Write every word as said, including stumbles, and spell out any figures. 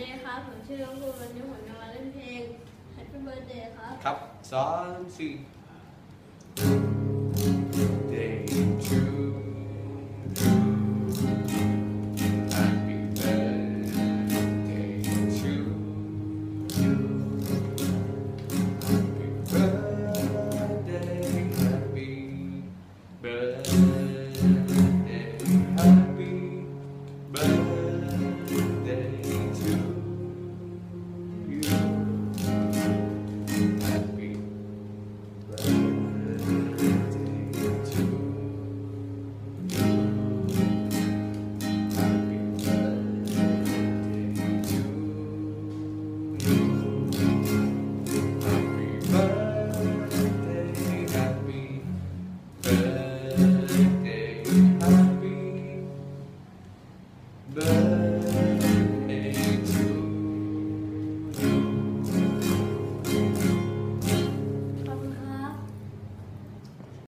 ดีครับผมชื่อน้องภูมิวันนี้ผมจะมาเล่นเพลง Happy Birthday ครับครับสองสี่